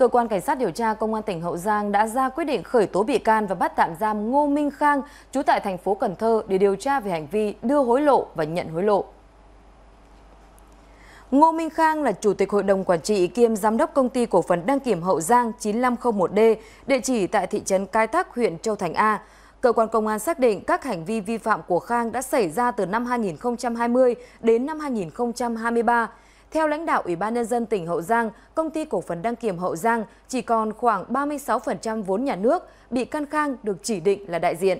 Cơ quan Cảnh sát điều tra Công an tỉnh Hậu Giang đã ra quyết định khởi tố bị can và bắt tạm giam Ngô Minh Khang, trú tại thành phố Cần Thơ để điều tra về hành vi đưa hối lộ và nhận hối lộ. Ngô Minh Khang là Chủ tịch Hội đồng Quản trị kiêm Giám đốc Công ty Cổ phần Đăng kiểm Hậu Giang 9501D, địa chỉ tại thị trấn Cái Tắc, huyện Châu Thành A. Cơ quan Công an xác định các hành vi vi phạm của Khang đã xảy ra từ năm 2020 đến năm 2023. Theo lãnh đạo Ủy ban Nhân dân tỉnh Hậu Giang, Công ty Cổ phần Đăng kiểm Hậu Giang chỉ còn khoảng 36% vốn nhà nước, bị can Khang được chỉ định là đại diện.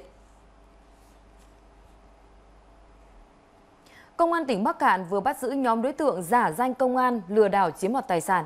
Công an tỉnh Bắc Kạn vừa bắt giữ nhóm đối tượng giả danh công an lừa đảo chiếm đoạt tài sản.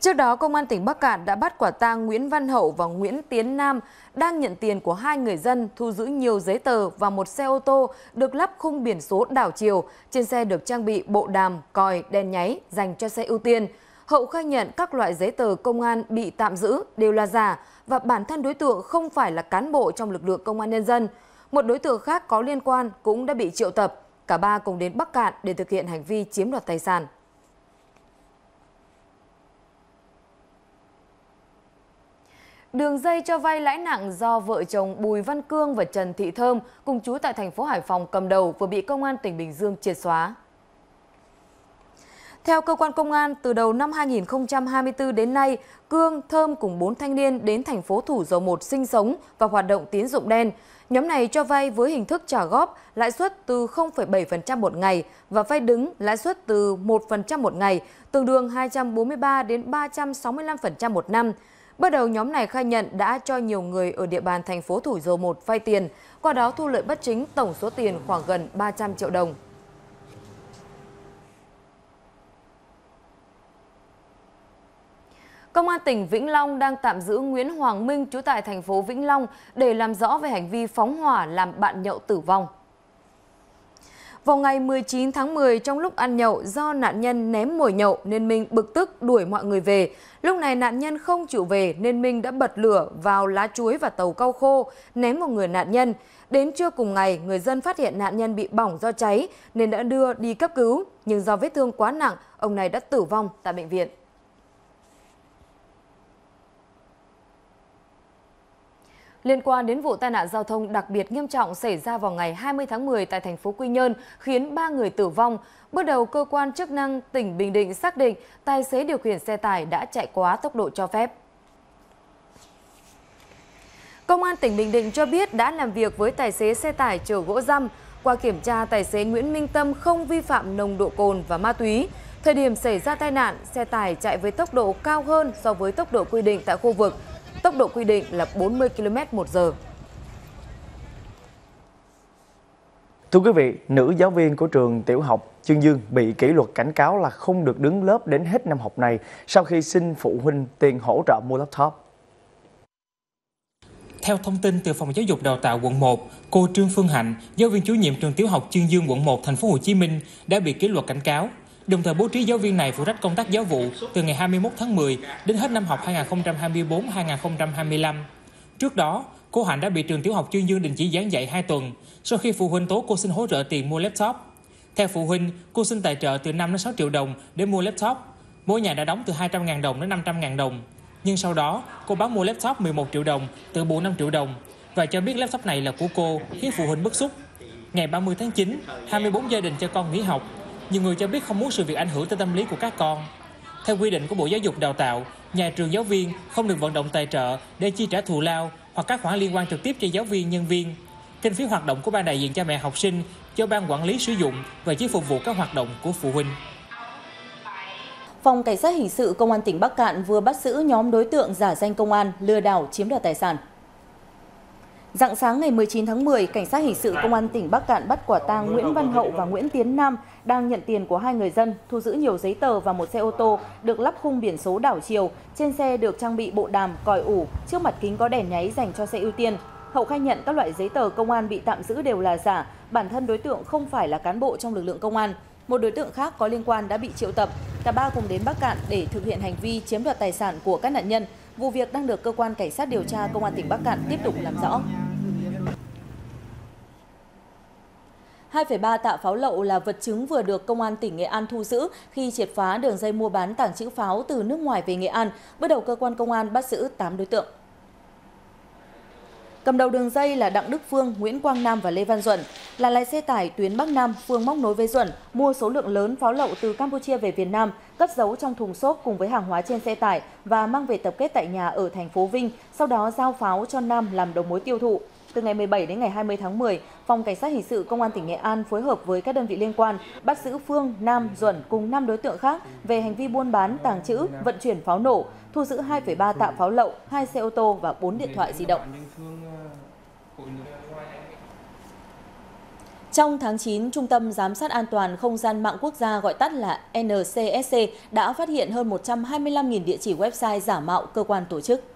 Trước đó, Công an tỉnh Bắc Kạn đã bắt quả tang Nguyễn Văn Hậu và Nguyễn Tiến Nam đang nhận tiền của hai người dân, thu giữ nhiều giấy tờ và một xe ô tô được lắp khung biển số đảo chiều. Trên xe được trang bị bộ đàm, còi, đèn nháy dành cho xe ưu tiên. Hậu khai nhận các loại giấy tờ công an bị tạm giữ đều là giả và bản thân đối tượng không phải là cán bộ trong lực lượng công an nhân dân. Một đối tượng khác có liên quan cũng đã bị triệu tập. Cả ba cùng đến Bắc Kạn để thực hiện hành vi chiếm đoạt tài sản. Đường dây cho vay lãi nặng do vợ chồng Bùi Văn Cương và Trần Thị Thơm cùng trú tại thành phố Hải Phòng cầm đầu vừa bị Công an tỉnh Bình Dương triệt xóa. Theo cơ quan công an, từ đầu năm 2024 đến nay, Cương, Thơm cùng 4 thanh niên đến thành phố Thủ Dầu Một sinh sống và hoạt động tín dụng đen. Nhóm này cho vay với hình thức trả góp, lãi suất từ 0,7% một ngày và vay đứng lãi suất từ 1% một ngày, tương đương 243 đến 365% một năm. Bước đầu nhóm này khai nhận đã cho nhiều người ở địa bàn thành phố Thủ Dầu Một vay tiền, qua đó thu lợi bất chính tổng số tiền khoảng gần 300 triệu đồng. Công an tỉnh Vĩnh Long đang tạm giữ Nguyễn Hoàng Minh, trú tại thành phố Vĩnh Long để làm rõ về hành vi phóng hỏa làm bạn nhậu tử vong. Vào ngày 19 tháng 10, trong lúc ăn nhậu, do nạn nhân ném mồi nhậu nên Minh bực tức đuổi mọi người về. Lúc này nạn nhân không chịu về nên Minh đã bật lửa vào lá chuối và tàu cau khô, ném vào người nạn nhân. Đến trưa cùng ngày, người dân phát hiện nạn nhân bị bỏng do cháy nên đã đưa đi cấp cứu. Nhưng do vết thương quá nặng, ông này đã tử vong tại bệnh viện. Liên quan đến vụ tai nạn giao thông đặc biệt nghiêm trọng xảy ra vào ngày 20 tháng 10 tại thành phố Quy Nhơn khiến 3 người tử vong, bước đầu cơ quan chức năng tỉnh Bình Định xác định tài xế điều khiển xe tải đã chạy quá tốc độ cho phép. Công an tỉnh Bình Định cho biết đã làm việc với tài xế xe tải chở gỗ răm. Qua kiểm tra, tài xế Nguyễn Minh Tâm không vi phạm nồng độ cồn và ma túy. Thời điểm xảy ra tai nạn, xe tải chạy với tốc độ cao hơn so với tốc độ quy định tại khu vực. Tốc độ quy định là 40 km/h. Thưa quý vị, nữ giáo viên của trường tiểu học Chương Dương bị kỷ luật cảnh cáo là không được đứng lớp đến hết năm học này sau khi xin phụ huynh tiền hỗ trợ mua laptop. Theo thông tin từ Phòng Giáo dục Đào tạo quận 1, cô Trương Phương Hạnh, giáo viên chủ nhiệm trường tiểu học Chương Dương quận 1 thành phố Hồ Chí Minh đã bị kỷ luật cảnh cáo. Đồng thời bố trí giáo viên này phụ trách công tác giáo vụ từ ngày 21 tháng 10 đến hết năm học 2024-2025. Trước đó, cô Hạnh đã bị trường tiểu học Chương Dương đình chỉ giảng dạy 2 tuần sau khi phụ huynh tố cô xin hỗ trợ tiền mua laptop. Theo phụ huynh, cô xin tài trợ từ 5 đến 6 triệu đồng để mua laptop. Mỗi nhà đã đóng từ 200.000 đồng đến 500.000 đồng. Nhưng sau đó, cô bán mua laptop 11 triệu đồng, tự bộ 5 triệu đồng và cho biết laptop này là của cô, khiến phụ huynh bức xúc. Ngày 30 tháng 9, 24 gia đình cho con nghỉ học. Nhiều người cho biết không muốn sự việc ảnh hưởng tới tâm lý của các con. Theo quy định của Bộ Giáo dục Đào tạo, nhà trường giáo viên không được vận động tài trợ để chi trả thù lao hoặc các khoản liên quan trực tiếp cho giáo viên, nhân viên. Kinh phí hoạt động của ban đại diện cha mẹ học sinh do ban quản lý sử dụng và chỉ phục vụ các hoạt động của phụ huynh. Phòng Cảnh sát Hình sự Công an tỉnh Bắc Kạn vừa bắt giữ nhóm đối tượng giả danh công an lừa đảo chiếm đoạt tài sản. Rạng sáng ngày 19 tháng 10, Cảnh sát Hình sự Công an tỉnh Bắc Kạn bắt quả tang Nguyễn Văn Hậu và Nguyễn Tiến Nam đang nhận tiền của hai người dân, thu giữ nhiều giấy tờ và một xe ô tô được lắp khung biển số đảo chiều. Trên xe được trang bị bộ đàm, còi ủ, trước mặt kính có đèn nháy dành cho xe ưu tiên. Hậu khai nhận các loại giấy tờ công an bị tạm giữ đều là giả, bản thân đối tượng không phải là cán bộ trong lực lượng công an. Một đối tượng khác có liên quan đã bị triệu tập. Cả ba cùng đến Bắc Kạn để thực hiện hành vi chiếm đoạt tài sản của các nạn nhân. Vụ việc đang được cơ quan Cảnh sát điều tra Công an tỉnh Bắc Kạn tiếp tục làm rõ. 2,3 tạ pháo lậu là vật chứng vừa được Công an tỉnh Nghệ An thu giữ khi triệt phá đường dây mua bán tàng trữ pháo từ nước ngoài về Nghệ An. Bước đầu cơ quan công an bắt giữ 8 đối tượng. Cầm đầu đường dây là Đặng Đức Phương, Nguyễn Quang Nam và Lê Văn Duẩn. Là lái xe tải tuyến Bắc Nam, Phương móc nối với Duẩn mua số lượng lớn pháo lậu từ Campuchia về Việt Nam, cất giấu trong thùng xốp cùng với hàng hóa trên xe tải và mang về tập kết tại nhà ở thành phố Vinh, sau đó giao pháo cho Nam làm đầu mối tiêu thụ. Từ ngày 17 đến ngày 20 tháng 10, Phòng Cảnh sát Hình sự Công an tỉnh Nghệ An phối hợp với các đơn vị liên quan bắt giữ Phương, Nam, Duẩn cùng 5 đối tượng khác về hành vi buôn bán, tàng trữ, vận chuyển pháo nổ, thu giữ 2,3 tạ pháo lậu, 2 xe ô tô và 4 điện thoại di động. Trong tháng 9, Trung tâm Giám sát An toàn Không gian mạng quốc gia gọi tắt là NCSC đã phát hiện hơn 125.000 địa chỉ website giả mạo cơ quan tổ chức.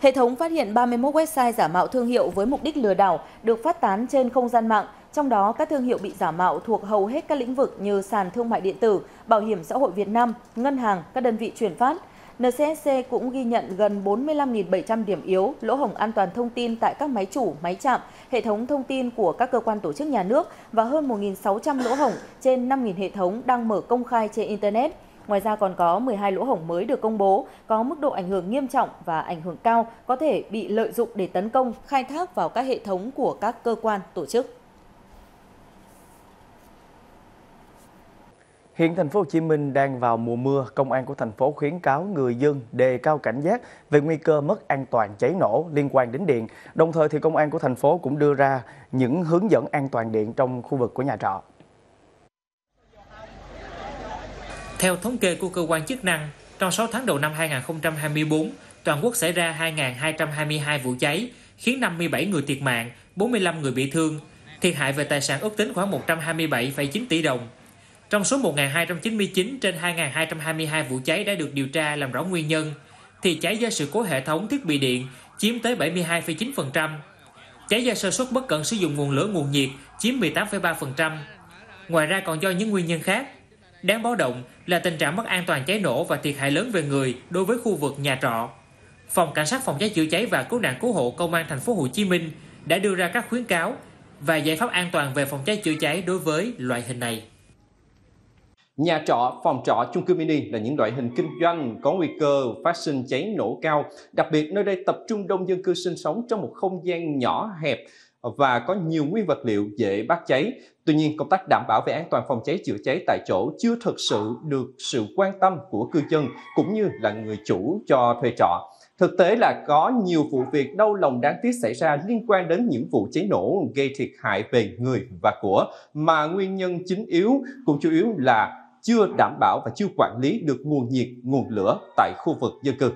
Hệ thống phát hiện 31 website giả mạo thương hiệu với mục đích lừa đảo được phát tán trên không gian mạng, trong đó các thương hiệu bị giả mạo thuộc hầu hết các lĩnh vực như sàn thương mại điện tử, bảo hiểm xã hội Việt Nam, ngân hàng, các đơn vị chuyển phát. NCSC cũng ghi nhận gần 45.700 điểm yếu, lỗ hổng an toàn thông tin tại các máy chủ, máy trạm, hệ thống thông tin của các cơ quan tổ chức nhà nước và hơn 1.600 lỗ hổng trên 5.000 hệ thống đang mở công khai trên Internet. Ngoài ra còn có 12 lỗ hổng mới được công bố, có mức độ ảnh hưởng nghiêm trọng và ảnh hưởng cao, có thể bị lợi dụng để tấn công, khai thác vào các hệ thống của các cơ quan, tổ chức. Hiện thành phố Hồ Chí Minh đang vào mùa mưa, công an của thành phố khuyến cáo người dân đề cao cảnh giác về nguy cơ mất an toàn cháy nổ liên quan đến điện. Đồng thời thì công an của thành phố cũng đưa ra những hướng dẫn an toàn điện trong khu vực của nhà trọ. Theo thống kê của cơ quan chức năng, trong 6 tháng đầu năm 2024, toàn quốc xảy ra 2.222 vụ cháy, khiến 57 người thiệt mạng, 45 người bị thương, thiệt hại về tài sản ước tính khoảng 127,9 tỷ đồng. Trong số 1.299 trên 2.222 vụ cháy đã được điều tra làm rõ nguyên nhân, thì cháy do sự cố hệ thống thiết bị điện chiếm tới 72,9%, cháy do sơ suất bất cẩn sử dụng nguồn lửa nguồn nhiệt chiếm 18,3%. Ngoài ra còn do những nguyên nhân khác. Đáng báo động là tình trạng mất an toàn cháy nổ và thiệt hại lớn về người đối với khu vực nhà trọ. Phòng Cảnh sát phòng cháy chữa cháy và cứu nạn cứu hộ Công an thành phố Hồ Chí Minh đã đưa ra các khuyến cáo và giải pháp an toàn về phòng cháy chữa cháy đối với loại hình này. Nhà trọ, phòng trọ, chung cư mini là những loại hình kinh doanh có nguy cơ phát sinh cháy nổ cao, đặc biệt nơi đây tập trung đông dân cư sinh sống trong một không gian nhỏ hẹp và có nhiều nguyên vật liệu dễ bắt cháy. Tuy nhiên, công tác đảm bảo về an toàn phòng cháy chữa cháy tại chỗ chưa thực sự được sự quan tâm của cư dân cũng như là người chủ cho thuê trọ. Thực tế là có nhiều vụ việc đau lòng đáng tiếc xảy ra liên quan đến những vụ cháy nổ gây thiệt hại về người và của, mà nguyên nhân chính yếu cũng chủ yếu là chưa đảm bảo và chưa quản lý được nguồn nhiệt, nguồn lửa tại khu vực dân cư.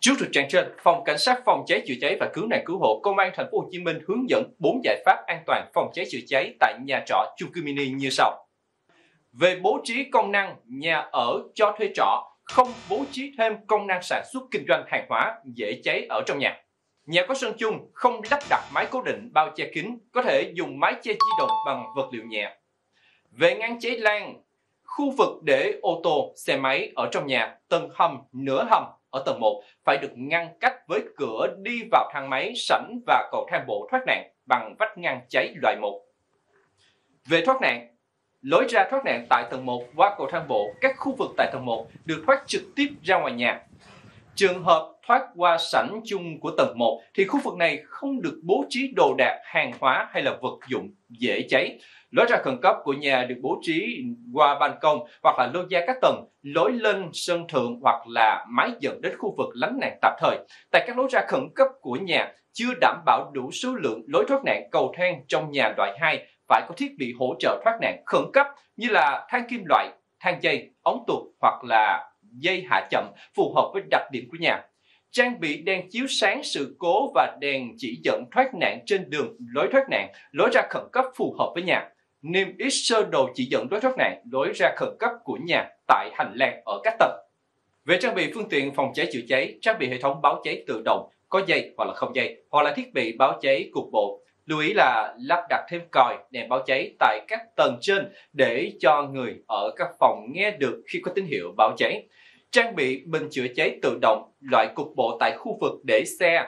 Trước thực trạng trên, Phòng Cảnh sát phòng cháy chữa cháy và cứu nạn cứu hộ Công an thành phố Hồ Chí Minh hướng dẫn 4 giải pháp an toàn phòng cháy chữa cháy tại nhà trọ chung cư mini như sau. Về bố trí công năng nhà ở cho thuê trọ, không bố trí thêm công năng sản xuất kinh doanh hàng hóa dễ cháy ở trong nhà. Nhà có sân chung, không lắp đặt mái cố định bao che kín, có thể dùng mái che di động bằng vật liệu nhẹ. Về ngăn cháy lan, khu vực để ô tô, xe máy ở trong nhà, tầng hầm, nửa hầm ở tầng 1 phải được ngăn cách với cửa đi vào thang máy, sảnh và cầu thang bộ thoát nạn bằng vách ngăn cháy loại 1. Về thoát nạn, lối ra thoát nạn tại tầng 1 qua cầu thang bộ, các khu vực tại tầng 1 được thoát trực tiếp ra ngoài nhà. Trường hợp thoát qua sảnh chung của tầng 1 thì khu vực này không được bố trí đồ đạc, hàng hóa hay là vật dụng dễ cháy. Lối ra khẩn cấp của nhà được bố trí qua ban công hoặc là lô gia các tầng, lối lên sân thượng hoặc là mái dẫn đến khu vực lánh nạn tạm thời. Tại các lối ra khẩn cấp của nhà chưa đảm bảo đủ số lượng lối thoát nạn, cầu thang trong nhà loại 2 phải có thiết bị hỗ trợ thoát nạn khẩn cấp như là thang kim loại, thang dây, ống tuột hoặc là dây hạ chậm phù hợp với đặc điểm của nhà. Trang bị đèn chiếu sáng sự cố và đèn chỉ dẫn thoát nạn trên đường, lối thoát nạn, lối ra khẩn cấp phù hợp với nhà. Niêm yết sơ đồ chỉ dẫn lối thoát nạn, lối ra khẩn cấp của nhà tại hành lang ở các tầng. Về trang bị phương tiện phòng cháy chữa cháy, trang bị hệ thống báo cháy tự động, có dây hoặc là không dây, hoặc là thiết bị báo cháy cục bộ. Lưu ý là lắp đặt thêm còi, đèn báo cháy tại các tầng trên để cho người ở các phòng nghe được khi có tín hiệu báo cháy. Trang bị bình chữa cháy tự động, loại cục bộ tại khu vực để xe,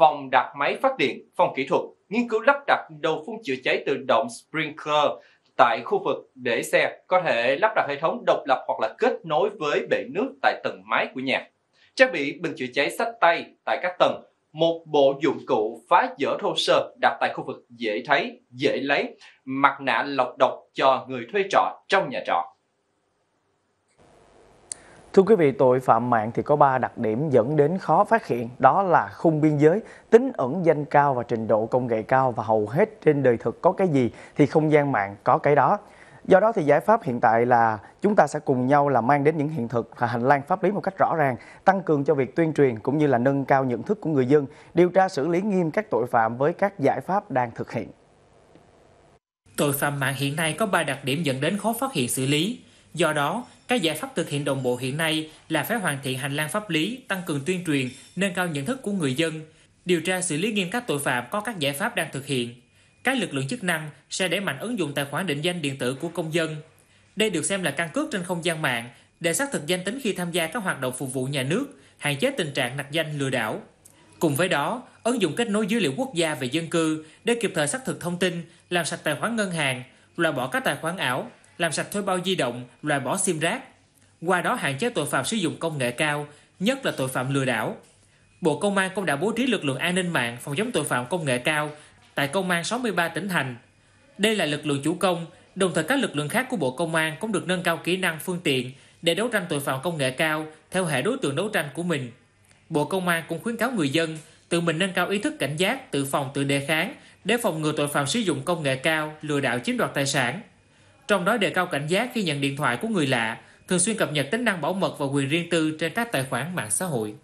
phòng đặt máy phát điện, phòng kỹ thuật, nghiên cứu lắp đặt đầu phun chữa cháy tự động sprinkler tại khu vực để xe, có thể lắp đặt hệ thống độc lập hoặc là kết nối với bể nước tại tầng mái của nhà, trang bị bình chữa cháy xách tay tại các tầng, một bộ dụng cụ phá dỡ thô sơ đặt tại khu vực dễ thấy, dễ lấy, mặt nạ lọc độc cho người thuê trọ trong nhà trọ. Thưa quý vị, tội phạm mạng thì có 3 đặc điểm dẫn đến khó phát hiện, đó là khung biên giới, tính ẩn danh cao và trình độ công nghệ cao, và hầu hết trên đời thực có cái gì thì không gian mạng có cái đó. Do đó thì giải pháp hiện tại là chúng ta sẽ cùng nhau là mang đến những hiện thực và hành lang pháp lý một cách rõ ràng, tăng cường cho việc tuyên truyền cũng như là nâng cao nhận thức của người dân, điều tra xử lý nghiêm các tội phạm với các giải pháp đang thực hiện. Tội phạm mạng hiện nay có 3 đặc điểm dẫn đến khó phát hiện xử lý. Do đó, các giải pháp thực hiện đồng bộ hiện nay là phải hoàn thiện hành lang pháp lý, tăng cường tuyên truyền, nâng cao nhận thức của người dân, điều tra xử lý nghiêm các tội phạm có các giải pháp đang thực hiện. Các lực lượng chức năng sẽ đẩy mạnh ứng dụng tài khoản định danh điện tử của công dân. Đây được xem là căn cước trên không gian mạng để xác thực danh tính khi tham gia các hoạt động phục vụ nhà nước, hạn chế tình trạng nặc danh lừa đảo. Cùng với đó, ứng dụng kết nối dữ liệu quốc gia về dân cư để kịp thời xác thực thông tin, làm sạch tài khoản ngân hàng, loại bỏ các tài khoản ảo, làm sạch thuê bao di động, loại bỏ sim rác. Qua đó hạn chế tội phạm sử dụng công nghệ cao, nhất là tội phạm lừa đảo. Bộ Công an cũng đã bố trí lực lượng an ninh mạng phòng chống tội phạm công nghệ cao tại công an 63 tỉnh thành. Đây là lực lượng chủ công, đồng thời các lực lượng khác của Bộ Công an cũng được nâng cao kỹ năng phương tiện để đấu tranh tội phạm công nghệ cao theo hệ đối tượng đấu tranh của mình. Bộ Công an cũng khuyến cáo người dân tự mình nâng cao ý thức cảnh giác, tự phòng tự đề kháng để phòng ngừa tội phạm sử dụng công nghệ cao, lừa đảo chiếm đoạt tài sản. Trong đó đề cao cảnh giác khi nhận điện thoại của người lạ, thường xuyên cập nhật tính năng bảo mật và quyền riêng tư trên các tài khoản mạng xã hội.